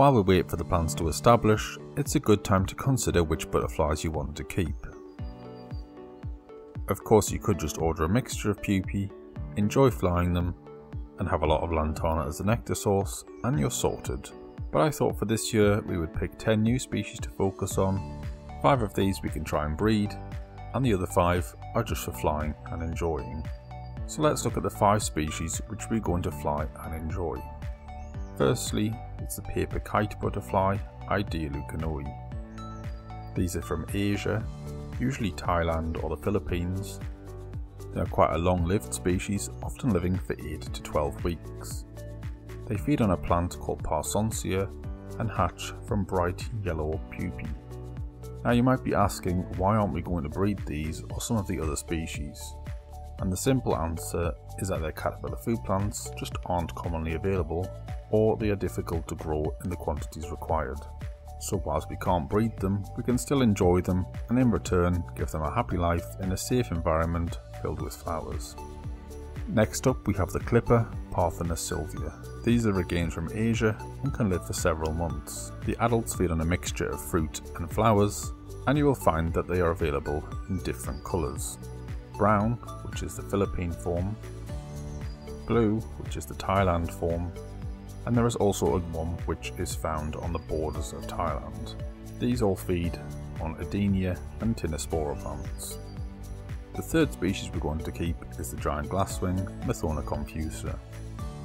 While we wait for the plants to establish, it's a good time to consider which butterflies you want to keep. Of course, you could just order a mixture of pupae, enjoy flying them, and have a lot of lantana as a nectar source, and you're sorted. But I thought for this year we would pick 10 new species to focus on. 5 of these we can try and breed, and the other 5 are just for flying and enjoying. So let's look at the 5 species which we're going to fly and enjoy. Firstly, it's the paper kite butterfly, Idea leuconoe. These are from Asia, usually Thailand or the Philippines. They are quite a long-lived species, often living for 8 to 12 weeks. They feed on a plant called Parsonsia and hatch from bright yellow pupae. Now you might be asking, why aren't we going to breed these or some of the other species? And the simple answer is that their caterpillar food plants just aren't commonly available, or they are difficult to grow in the quantities required. So whilst we can't breed them, we can still enjoy them and in return give them a happy life in a safe environment filled with flowers. Next up we have the clipper, Parthenos sylvia. These are again from Asia and can live for several months. The adults feed on a mixture of fruit and flowers, and you will find that they are available in different colours. Brown, which is the Philippine form, blue, which is the Thailand form, and there is also one which is found on the borders of Thailand. These all feed on Adenia and Tinnospora plants. The third species we're going to keep is the giant glasswing, Methona confusa.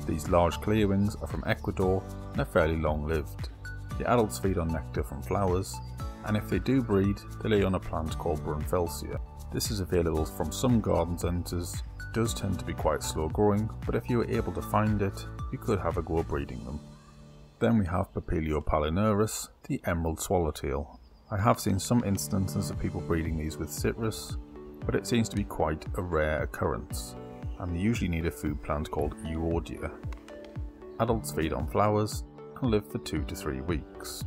These large clear wings are from Ecuador and are fairly long-lived. The adults feed on nectar from flowers, and if they do breed, they lay on a plant called Brunfelsia. This is available from some garden centres. It does tend to be quite slow-growing, but if you were able to find it, you could have a go breeding them. Then we have Papilio palinurus, the emerald swallowtail. I have seen some instances of people breeding these with citrus, but it seems to be quite a rare occurrence, and they usually need a food plant called Euodia. Adults feed on flowers and live for 2 to 3 weeks.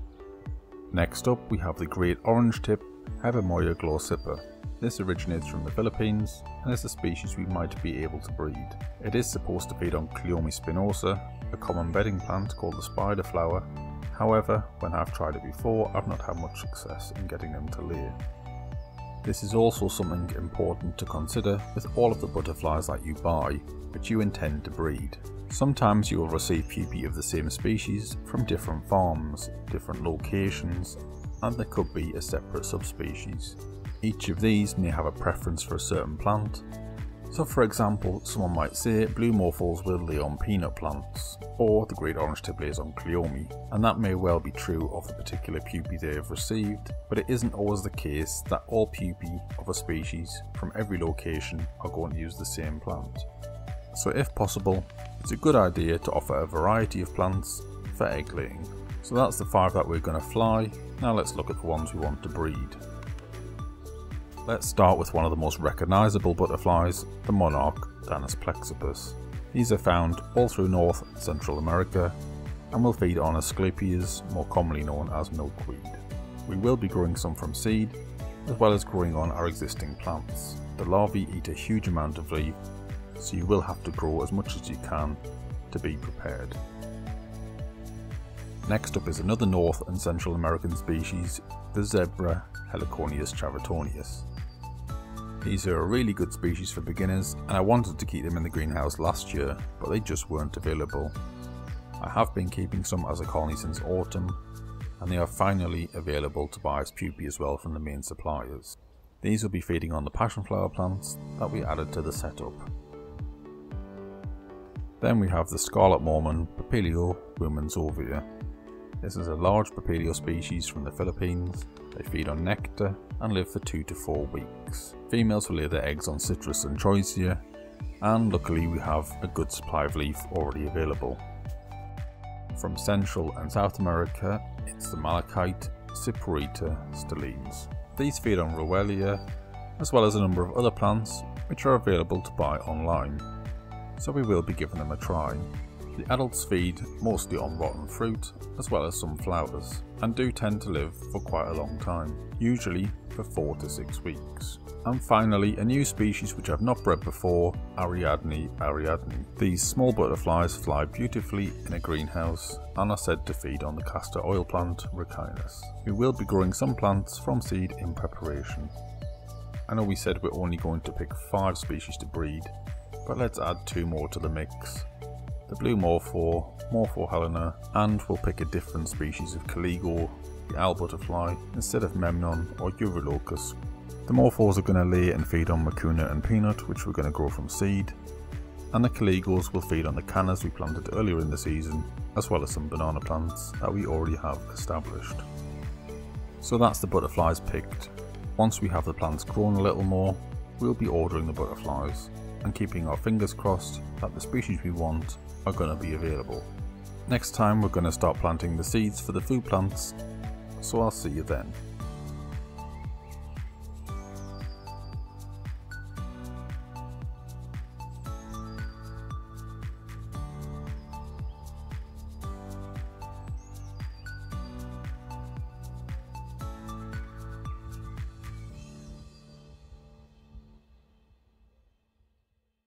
Next up we have the great orange tip, Hebomoia glaucippe. This originates from the Philippines and is a species we might be able to breed. It is supposed to feed on Cleome spinosa, a common bedding plant called the spider flower. However, when I've tried it before, I've not had much success in getting them to lay. This is also something important to consider with all of the butterflies that you buy, which you intend to breed. Sometimes you will receive pupae of the same species from different farms, different locations, and there could be a separate subspecies. Each of these may have a preference for a certain plant. So for example, someone might say blue morphals will lay on peanut plants, or the great orange tip lays on Cleome, and that may well be true of the particular pupae they have received, but it isn't always the case that all pupae of a species from every location are going to use the same plant. So if possible, it's a good idea to offer a variety of plants for egg laying. So that's the 5 that we're going to fly. Now let's look at the ones we want to breed. Let's start with one of the most recognisable butterflies, the monarch Danaus plexippus. These are found all through North and Central America and will feed on Asclepias, more commonly known as milkweed. We will be growing some from seed, as well as growing on our existing plants. The larvae eat a huge amount of leaf, so you will have to grow as much as you can to be prepared. Next up is another North and Central American species, the zebra Heliconius charitonius. These are a really good species for beginners, and I wanted to keep them in the greenhouse last year, but they just weren't available. I have been keeping some as a colony since autumn, and they are finally available to buy as pupae as well from the main suppliers. These will be feeding on the passionflower plants that we added to the setup. Then we have the scarlet mormon, Papilio rumanzovia. This is a large Papilio species from the Philippines. They feed on nectar and live for 2 to 4 weeks. Females will lay their eggs on citrus and choicea, and luckily we have a good supply of leaf already available. From Central and South America, it's the malachite Siproeta stelenes. These feed on Ruellia, as well as a number of other plants which are available to buy online, so we will be giving them a try. The adults feed mostly on rotten fruit as well as some flowers, and do tend to live for quite a long time, usually for 4 to 6 weeks. And finally, a new species which I've not bred before, Ariadne ariadne. These small butterflies fly beautifully in a greenhouse and are said to feed on the castor oil plant Ricinus. We will be growing some plants from seed in preparation. I know we said we're only going to pick 5 species to breed, but let's add 2 more to the mix. The blue Morpho helena, and we'll pick a different species of Caligo, the owl butterfly, instead of Memnon or Eurylochus. The Morphos are going to lay and feed on Mucuna and Peanut, which we're going to grow from seed, and the Caligos will feed on the cannas we planted earlier in the season, as well as some banana plants that we already have established. So that's the butterflies picked. Once we have the plants grown a little more, we'll be ordering the butterflies and keeping our fingers crossed that the species we want are going to be available. Next time we're going to start planting the seeds for the food plants, so I'll see you then.